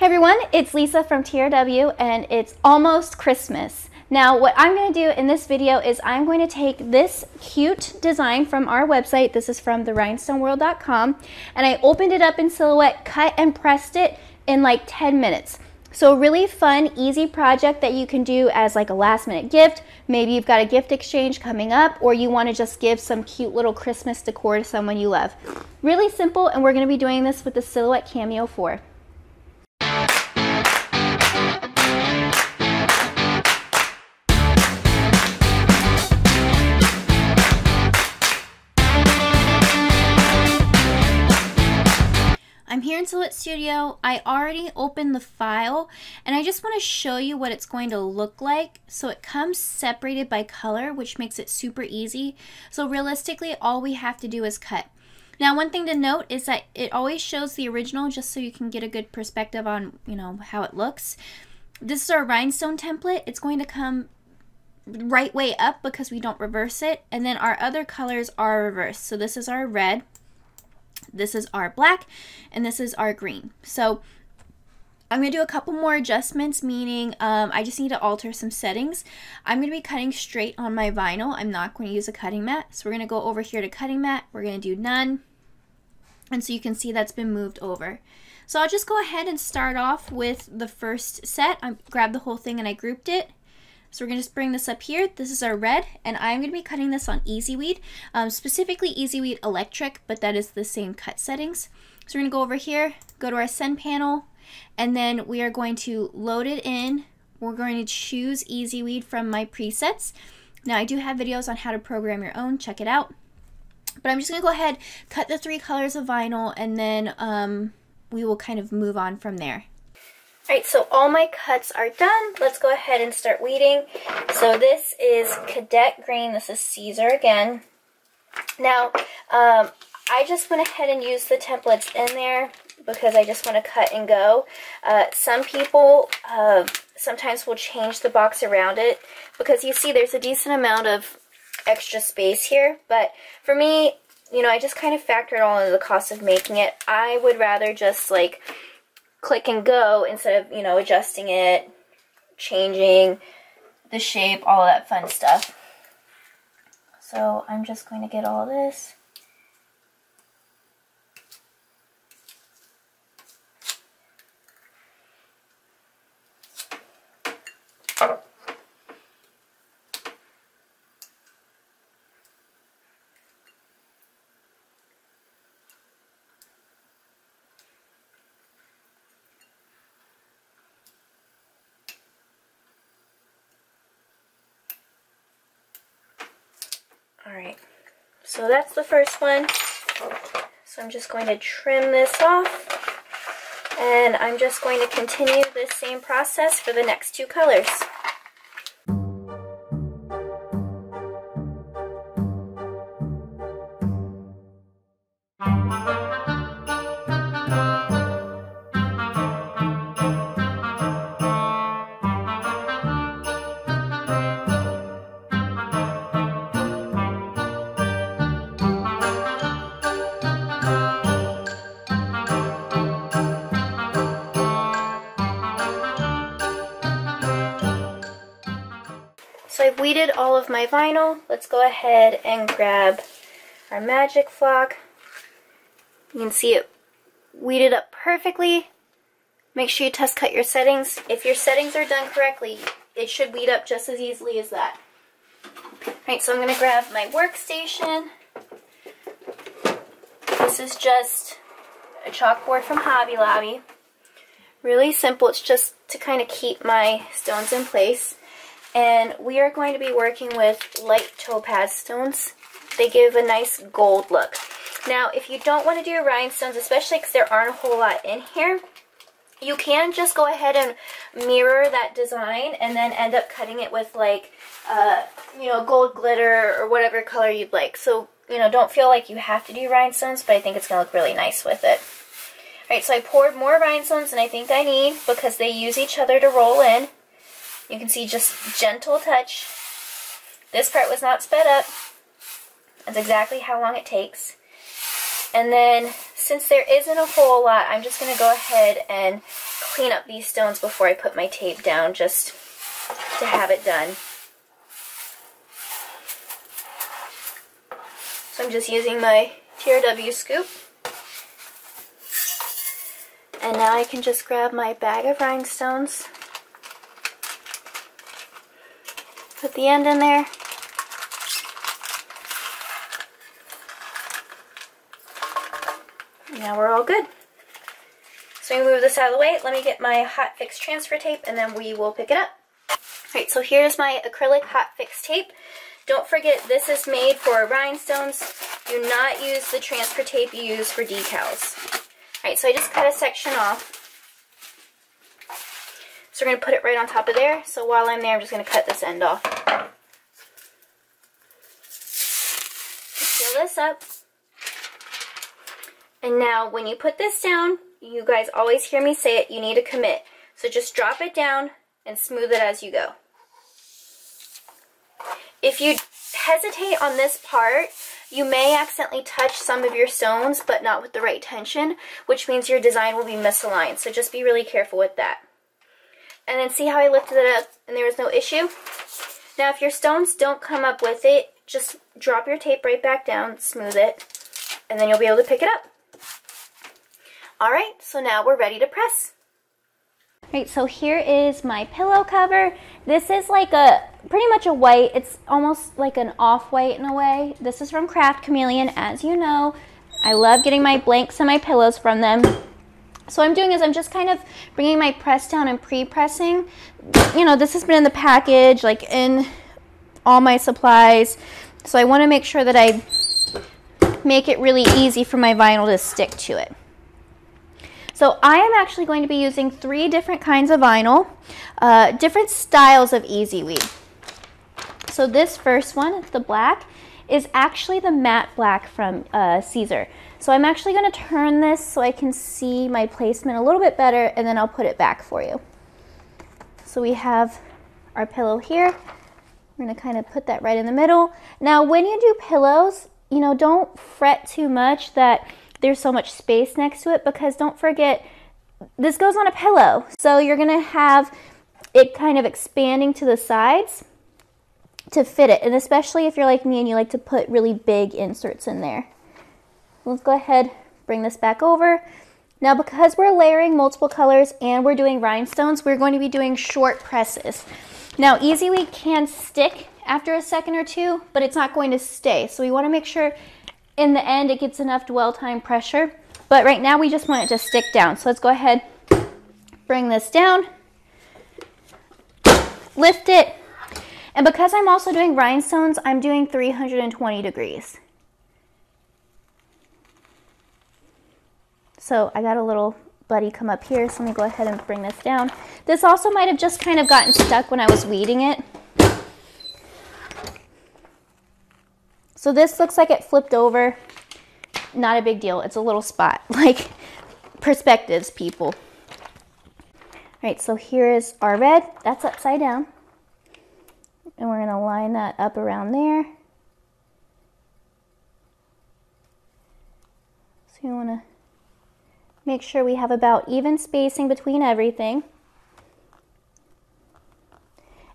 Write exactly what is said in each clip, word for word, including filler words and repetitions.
Hey everyone, it's Lisa from T R W and it's almost Christmas. Now what I'm going to do in this video is I'm going to take this cute design from our website. This is from the rhinestone world dot com and I opened it up in Silhouette, cut and pressed it in like ten minutes. So really fun, easy project that you can do as like a last minute gift. Maybe you've got a gift exchange coming up or you want to just give some cute little Christmas decor to someone you love. Really simple, and we're going to be doing this with the Silhouette Cameo four. I'm here in Silhouette Studio. I already opened the file and I just want to show you what it's going to look like. So it comes separated by color, which makes it super easy. So realistically, all we have to do is cut. Now, one thing to note is that it always shows the original just so you can get a good perspective on, you know, how it looks. This is our rhinestone template. It's going to come right way up because we don't reverse it. And then our other colors are reversed. So this is our red. This is our black and this is our green. So I'm going to do a couple more adjustments, meaning um, I just need to alter some settings. I'm going to be cutting straight on my vinyl. I'm not going to use a cutting mat. So we're going to go over here to cutting mat. We're going to do none. And so you can see that's been moved over. So I'll just go ahead and start off with the first set. I grabbed the whole thing and I grouped it. So we're going to just bring this up here. This is our red, and I'm going to be cutting this on EasyWeed, um, specifically EasyWeed Electric, but that is the same cut settings. So we're going to go over here, go to our send panel, and then we are going to load it in. We're going to choose EasyWeed from my presets. Now I do have videos on how to program your own, check it out. But I'm just going to go ahead, cut the three colors of vinyl, and then um, we will kind of move on from there. Alright, so all my cuts are done. Let's go ahead and start weeding. So this is Cadet Green. This is Siser again. Now, um, I just went ahead and used the templates in there because I just want to cut and go. Uh, some people uh, sometimes will change the box around it because you see there's a decent amount of extra space here. But for me, you know, I just kind of factor it all into the cost of making it. I would rather just like click and go instead of, you know, adjusting it, changing the shape, all that fun stuff. So I'm just going to get all this. Alright, so that's the first one. So I'm just going to trim this off and I'm just going to continue this same process for the next two colors. So I've weeded all of my vinyl. Let's go ahead and grab our magic flock. You can see it weeded up perfectly. Make sure you test cut your settings. If your settings are done correctly, it should weed up just as easily as that. Alright, so I'm going to grab my workstation. This is just a chalkboard from Hobby Lobby. Really simple, it's just to kind of keep my stones in place. And we are going to be working with light topaz stones. They give a nice gold look. Now, if you don't want to do your rhinestones, especially because there aren't a whole lot in here, you can just go ahead and mirror that design and then end up cutting it with like, uh, you know, gold glitter or whatever color you'd like. So, you know, don't feel like you have to do rhinestones, but I think it's going to look really nice with it. All right, so I poured more rhinestones than I think I need because they use each other to roll in. You can see just gentle touch. This part was not sped up. That's exactly how long it takes. And then since there isn't a whole lot, I'm just going to go ahead and clean up these stones before I put my tape down, just to have it done. So I'm just using my T R W scoop. And now I can just grab my bag of rhinestones, put the end in there, and now we're all good. So we move this out of the way, let me get my hot fix transfer tape and then we will pick it up. Alright, so here's my acrylic hot fix tape. Don't forget this is made for rhinestones, do not use the transfer tape you use for decals. Alright, so I just cut a section off. So we're going to put it right on top of there. So while I'm there, I'm just going to cut this end off. Seal this up. And now when you put this down, you guys always hear me say it, you need to commit. So just drop it down and smooth it as you go. If you hesitate on this part, you may accidentally touch some of your stones, but not with the right tension, which means your design will be misaligned. So just be really careful with that. And then see how I lifted it up and there was no issue? Now if your stones don't come up with it, just drop your tape right back down, smooth it, and then you'll be able to pick it up. Alright, so now we're ready to press. Alright, so here is my pillow cover. This is like a, pretty much a white, it's almost like an off-white in a way. This is from Craft Chameleon, as you know. I love getting my blanks and my pillows from them. So what I'm doing is I'm just kind of bringing my press down and pre-pressing. You know, this has been in the package, like in all my supplies. So I want to make sure that I make it really easy for my vinyl to stick to it. So I am actually going to be using three different kinds of vinyl, uh, different styles of EasyWeed. So this first one, the black, is actually the matte black from uh, Siser. So I'm actually going to turn this so I can see my placement a little bit better, and then I'll put it back for you. So we have our pillow here. We're going to kind of put that right in the middle. Now when you do pillows, you know, don't fret too much that there's so much space next to it, because don't forget, this goes on a pillow. So you're going to have it kind of expanding to the sides to fit it. And especially if you're like me and you like to put really big inserts in there. Let's go ahead, bring this back over. Now because we're layering multiple colors and we're doing rhinestones, we're going to be doing short presses. Now EasyWeed can stick after a second or two, but it's not going to stay. So we want to make sure in the end, it gets enough dwell time pressure, but right now we just want it to stick down. So let's go ahead, bring this down, lift it, and because I'm also doing rhinestones, I'm doing three hundred twenty degrees. So I got a little buddy come up here, so let me go ahead and bring this down. This also might have just kind of gotten stuck when I was weeding it. So this looks like it flipped over. Not a big deal. It's a little spot, like perspectives, people. All right, so here is our red. That's upside down. And we're gonna line that up around there. So you wanna make sure we have about even spacing between everything.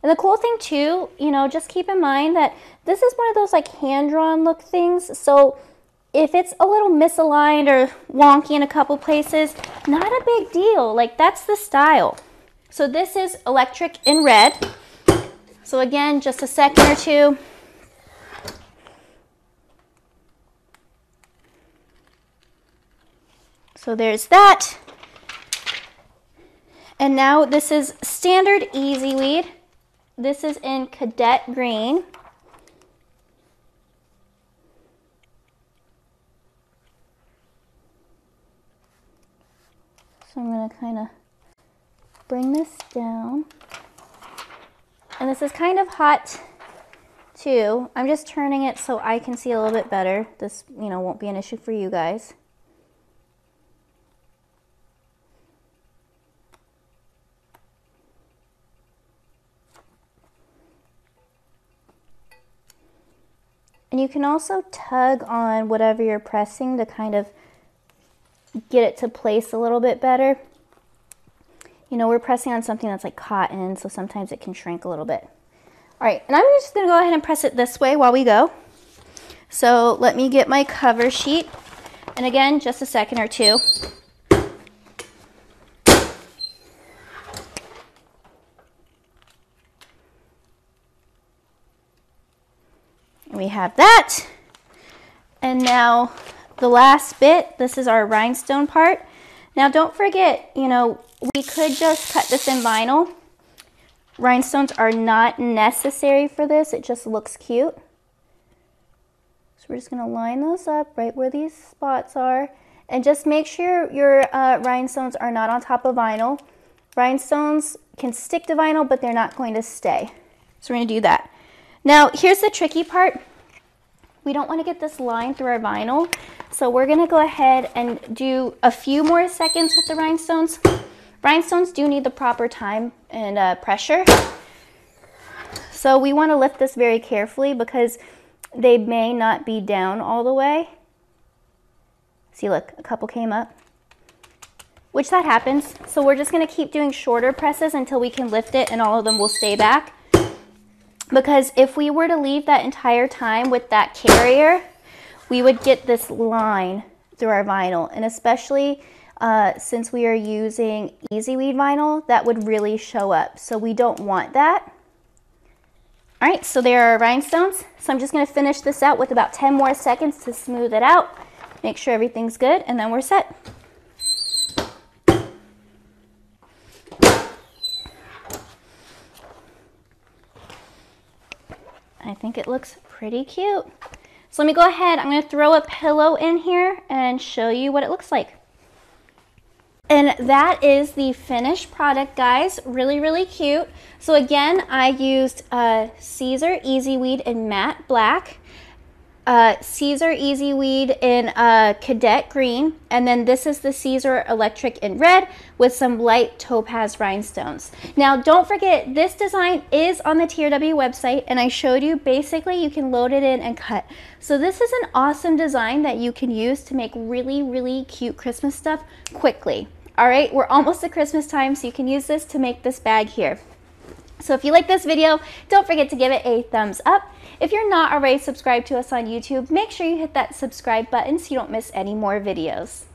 And the cool thing too, you know, just keep in mind that this is one of those like hand-drawn look things. So if it's a little misaligned or wonky in a couple places, not a big deal. Like that's the style. So this is electric in red. So again, just a second or two. So there's that. And now this is standard EasyWeed. This is in Cadet Green. So I'm going to kind of bring this down. And this is kind of hot too. I'm just turning it so I can see a little bit better. This, you know, won't be an issue for you guys. And you can also tug on whatever you're pressing to kind of get it to place a little bit better. you know, we're pressing on something that's like cotton, so sometimes it can shrink a little bit. All right, and I'm just gonna go ahead and press it this way while we go. So let me get my cover sheet. And again, just a second or two. And we have that. And now the last bit, this is our rhinestone part. Now don't forget, you know, we could just cut this in vinyl. Rhinestones are not necessary for this, it just looks cute. So we're just gonna line those up right where these spots are, and just make sure your uh, rhinestones are not on top of vinyl. Rhinestones can stick to vinyl, but they're not going to stay. So we're gonna do that. Now, here's the tricky part. We don't wanna get this line through our vinyl, so we're gonna go ahead and do a few more seconds with the rhinestones. Rhinestones do need the proper time and uh, pressure. So we wanna lift this very carefully because they may not be down all the way. See, look, a couple came up, which that happens. So we're just gonna keep doing shorter presses until we can lift it and all of them will stay back. Because if we were to leave that entire time with that carrier, we would get this line through our vinyl, and especially Uh, since we are using EasyWeed vinyl, that would really show up. So we don't want that. All right, so there are our rhinestones. So I'm just gonna finish this out with about ten more seconds to smooth it out, make sure everything's good, and then we're set. I think it looks pretty cute. So let me go ahead, I'm gonna throw a pillow in here and show you what it looks like. And that is the finished product, guys. Really, really cute. So again, I used uh, Siser, EasyWeed in matte black, uh, Siser EasyWeed in uh, cadet green, and then this is the Siser Electric in red with some light topaz rhinestones. Now, don't forget, this design is on the T R W website, and I showed you basically you can load it in and cut. So this is an awesome design that you can use to make really, really cute Christmas stuff quickly. All right, we're almost at Christmas time, so you can use this to make this bag here. So if you like this video, don't forget to give it a thumbs up. If you're not already subscribed to us on YouTube, make sure you hit that subscribe button so you don't miss any more videos.